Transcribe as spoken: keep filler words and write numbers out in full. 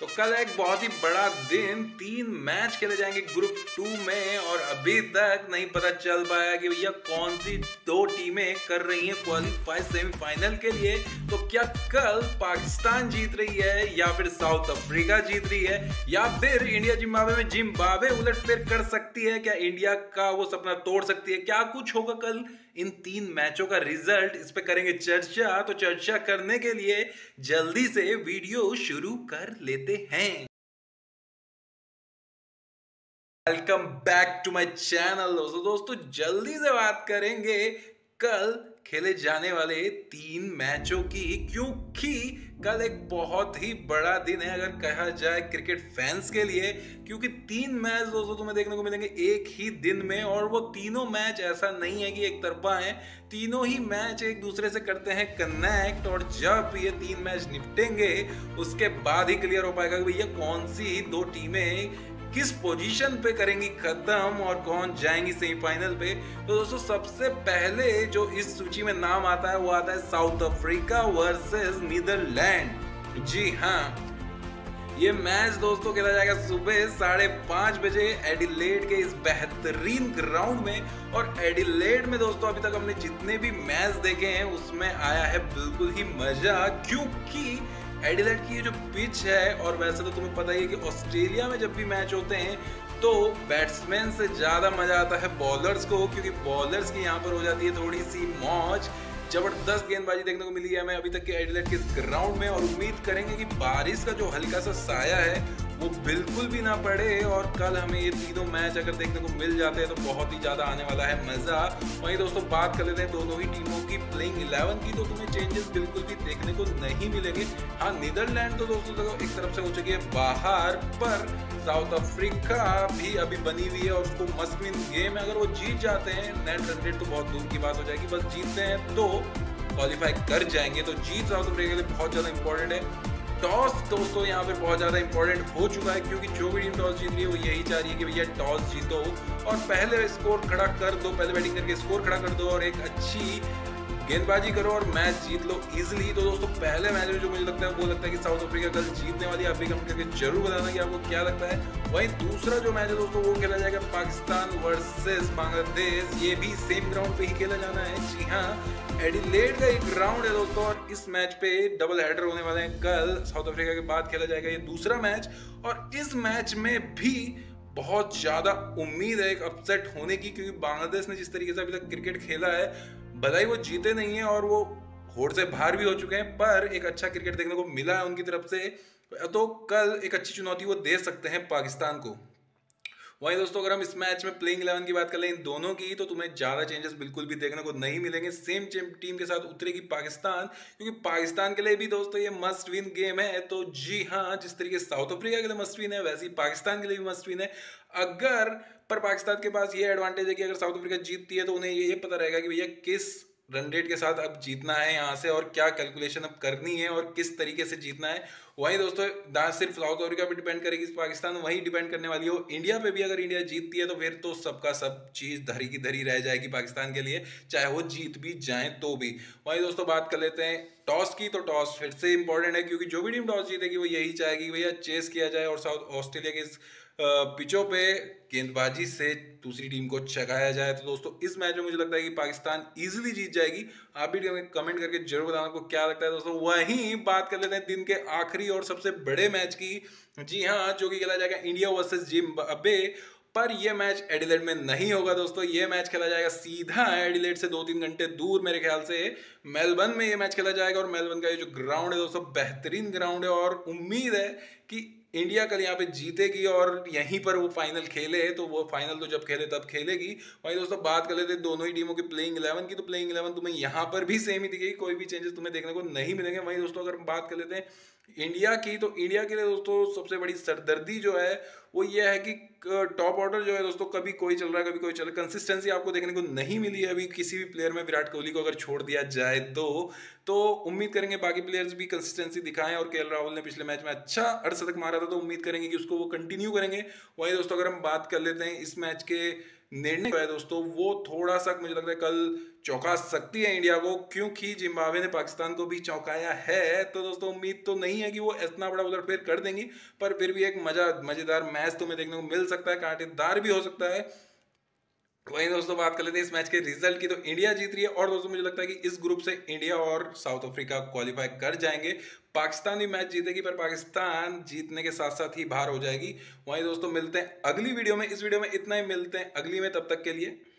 तो कल एक बहुत ही बड़ा दिन, तीन मैच खेले जाएंगे ग्रुप टू में और अभी तक नहीं पता चल पाया कि भैया कौन सी दो टीमें कर रही हैं क्वालिफाई सेमीफाइनल के लिए। तो क्या कल पाकिस्तान जीत रही है या फिर साउथ अफ्रीका जीत रही है या फिर इंडिया जिम्बाब्वे में जिम्बाब्वे उलटफेर कर सकती है? क्या इंडिया का वो सपना तोड़ सकती है? क्या कुछ होगा कल इन तीन मैचों का रिजल्ट, इस पे करेंगे चर्चा। तो चर्चा करने के लिए जल्दी से वीडियो शुरू कर लेते हैं। Welcome back to my channel दोस्तों। दोस्तों जल्दी से बात करेंगे कल खेले जाने वाले तीन मैचों की, क्योंकि कल एक बहुत ही बड़ा दिन है अगर कहा जाए क्रिकेट फैंस के लिए, क्योंकि तीन मैच दोस्तों तुम्हें देखने को मिलेंगे एक ही दिन में। और वो तीनों मैच ऐसा नहीं है कि एक तरफा है, तीनों ही मैच एक दूसरे से करते हैं कनेक्ट। और जब ये तीन मैच निपटेंगे उसके बाद ही क्लियर हो पाएगा कि भैया कौन सी दो टीमें किस पोजीशन पे करेंगी खत्म और कौन जाएंगी सेमीफाइनल पे। तो दोस्तों सबसे पहले जो इस सूची में नाम आता है वो आता है साउथ अफ्रीका वर्सेस नीदरलैंड। जी हाँ, ये मैच दोस्तों खेला जाएगा सुबह साढ़े पाँच बजे एडिलेड के इस बेहतरीन ग्राउंड में। और एडिलेड में दोस्तों अभी तक हमने जितने भी मैच देखे हैं उसमें आया है बिल्कुल ही मज़ा, क्योंकि एडिलेड की ये जो पिच है, और वैसे तो तुम्हें पता ही है कि ऑस्ट्रेलिया में जब भी मैच होते हैं तो बैट्समैन से ज़्यादा मज़ा आता है बॉलर्स को, क्योंकि बॉलर्स की यहाँ पर हो जाती है थोड़ी सी मौज। जबरदस्त गेंदबाजी देखने को मिली है हमें अभी तक के एडिलेड के ग्राउंड में, और उम्मीद करेंगे कि बारिश का जो हल्का सा साया है वो बिल्कुल भी ना पड़े और कल हमें ये तीनों मैच अगर देखने को मिल जाते हैं तो बहुत ही ज़्यादा आने वाला है मज़ा। वहीं दोस्तों बात कर लेते हैं दोनों ही टीमों की प्लेइंग इलेवन की, तो तुम्हें चेंजेस बिल्कुल भी देखने को नहीं मिलेंगे। हाँ, नीदरलैंड तो दोस्तों देखो एक तरफ से हो चुकी है बाहर, पर साउथ अफ्रीका भी अभी बनी हुई है और उसको मस्ट विन गेम है। अगर वो जीत जाते हैं नेट रन रेट तो बहुत दूर की बात हो जाएगी, बस जीतते हैं तो क्वालिफाई कर जाएंगे। तो जीत साउथ अफ्रीका के लिए बहुत ज़्यादा इंपॉर्टेंट है। टॉस दोस्तों यहाँ पे बहुत ज़्यादा इंपॉर्टेंट हो चुका है, क्योंकि जो भी टीम टॉस जीत रही है वो यही चाह रही है कि भैया टॉस जीतो और पहले स्कोर खड़ा कर दो, पहले बैटिंग करके स्कोर खड़ा कर दो और एक अच्छी गेंदबाजी करो और मैच जीत लो इजीली। तो दोस्तों पहले मैच में जो मुझे लगता है वो लगता है कि साउथ अफ्रीका कल जीतने वाली है। आप भी कमेंट करके जरूर बताना कि आपको क्या लगता है। वहीं दूसरा जो मैच है दोस्तों वो खेला जाएगा पाकिस्तान वर्सेस बांग्लादेश, ये भी सेम ग्राउंड पे ही खेला जाना है। जी हाँ, एडिलेड का एक ग्राउंड है दोस्तों और इस मैच पे डबल हेडर होने वाले हैं। कल साउथ अफ्रीका के बाद खेला जाएगा ये दूसरा मैच, और इस मैच में भी बहुत ज़्यादा उम्मीद है एक अपसेट होने की, क्योंकि बांग्लादेश ने जिस तरीके से अभी तक क्रिकेट खेला है, भलाई वो जीते नहीं है और वो होड़ से बाहर भी हो चुके हैं, पर एक अच्छा क्रिकेट देखने को मिला है उनकी तरफ से। तो कल एक अच्छी चुनौती वो दे सकते हैं पाकिस्तान को। वहीं दोस्तों अगर हम इस मैच में प्लेइंग इलेवन की बात कर लें इन दोनों की, तो तुम्हें ज़्यादा चेंजेस बिल्कुल भी देखने को नहीं मिलेंगे। सेम टीम के साथ उतरेगी पाकिस्तान, क्योंकि पाकिस्तान के लिए भी दोस्तों ये मस्ट विन गेम है। तो जी हाँ, जिस तरीके साउथ अफ्रीका के लिए मस्ट विन है वैसे ही पाकिस्तान के लिए भी मस्ट विन है। अगर पर पाकिस्तान के पास ये एडवांटेज है कि अगर साउथ अफ्रीका जीतती है तो उन्हें ये पता रहेगा कि भैया किस रन रेट के साथ अब जीतना है यहाँ से और क्या कैलकुलेशन अब करनी है और किस तरीके से जीतना है। वहीं दोस्तों ना सिर्फ साउथ अफ्रीका पर डिपेंड करेगी पाकिस्तान, वहीं डिपेंड करने वाली हो इंडिया पे भी। अगर इंडिया जीतती है तो फिर तो सबका सब चीज़ धरी की धरी रह जाएगी पाकिस्तान के लिए, चाहे वो जीत भी जाए तो भी। वहीं दोस्तों बात कर लेते हैं टॉस की, तो टॉस फिर से इंपॉर्टेंट है, क्योंकि जो भी टीम टॉस जीतेगी वो यही चाहेगी कि भैया चेस किया जाए और साउथ ऑस्ट्रेलिया के इस पिचों पे गेंदबाजी से दूसरी टीम को चगाया जाए। तो दोस्तों इस मैच में मुझे लगता है कि पाकिस्तान इजीली जीत जाएगी। आप भी कमेंट करके जरूर बताना आपको क्या लगता है दोस्तों। वहीं बात कर लेते हैं दिन के आखिरी और सबसे बड़े मैच की, जी हाँ, जो कि खेला जाएगा इंडिया वर्सेस जिम्बाब्वे। पर यह मैच एडिलेड में नहीं होगा दोस्तों, यह मैच खेला जाएगा सीधा एडिलेड से दो तीन घंटे दूर मेरे ख्याल से मेलबर्न में यह मैच खेला जाएगा। और मेलबर्न का ये जो ग्राउंड है दोस्तों बेहतरीन ग्राउंड है, और उम्मीद है कि इंडिया कल यहाँ पे जीतेगी और यहीं पर वो फाइनल खेले, तो वो फाइनल तो जब खेले तब खेलेगी। वहीं दोस्तों बात कर लेते हैं दोनों ही टीमों की प्लेइंग इलेवन की, तो प्लेइंग इलेवन तुम्हें यहाँ पर भी सेम ही दिखेगी, कोई भी चेंजेस तुम्हें देखने को नहीं मिलेंगे। वहीं दोस्तों अगर हम बात कर लेते हैं इंडिया की, तो इंडिया के लिए दोस्तों सबसे बड़ी सरदर्दी जो है वो ये है कि टॉप ऑर्डर जो है दोस्तों कभी कोई चल रहा है कभी कोई चल रहा है, कंसिस्टेंसी आपको देखने को नहीं मिली है अभी किसी भी प्लेयर में। विराट कोहली को अगर छोड़ दिया जाए तो तो उम्मीद करेंगे बाकी प्लेयर्स भी कंसिस्टेंसी दिखाएं, और के एल राहुल ने पिछले मैच में अच्छा अर्धशतक मारा था, तो उम्मीद करेंगे कि उसको वो कंटिन्यू करेंगे। वहीं दोस्तों अगर हम बात कर लेते हैं इस मैच के निर्णय है दोस्तों वो थोड़ा सा मुझे लगता है कल चौंका सकती है इंडिया को, क्योंकि जिम्बाब्वे ने पाकिस्तान को भी चौंकाया है। तो दोस्तों उम्मीद तो नहीं है कि वो इतना बड़ा उलटफेर कर देंगी, पर फिर भी एक मजा मजेदार मैच तुम्हें देखने को मिल सकता है, कांटेदार भी हो सकता है। वहीं दोस्तों बात कर लेते हैं इस मैच के रिजल्ट की, तो इंडिया जीत रही है और दोस्तों मुझे लगता है कि इस ग्रुप से इंडिया और साउथ अफ्रीका क्वालिफाई कर जाएंगे। पाकिस्तान भी मैच जीतेगी, पर पाकिस्तान जीतने के साथ साथ ही बाहर हो जाएगी। वहीं दोस्तों मिलते हैं अगली वीडियो में, इस वीडियो में इतना ही, मिलते हैं अगली में, तब तक के लिए।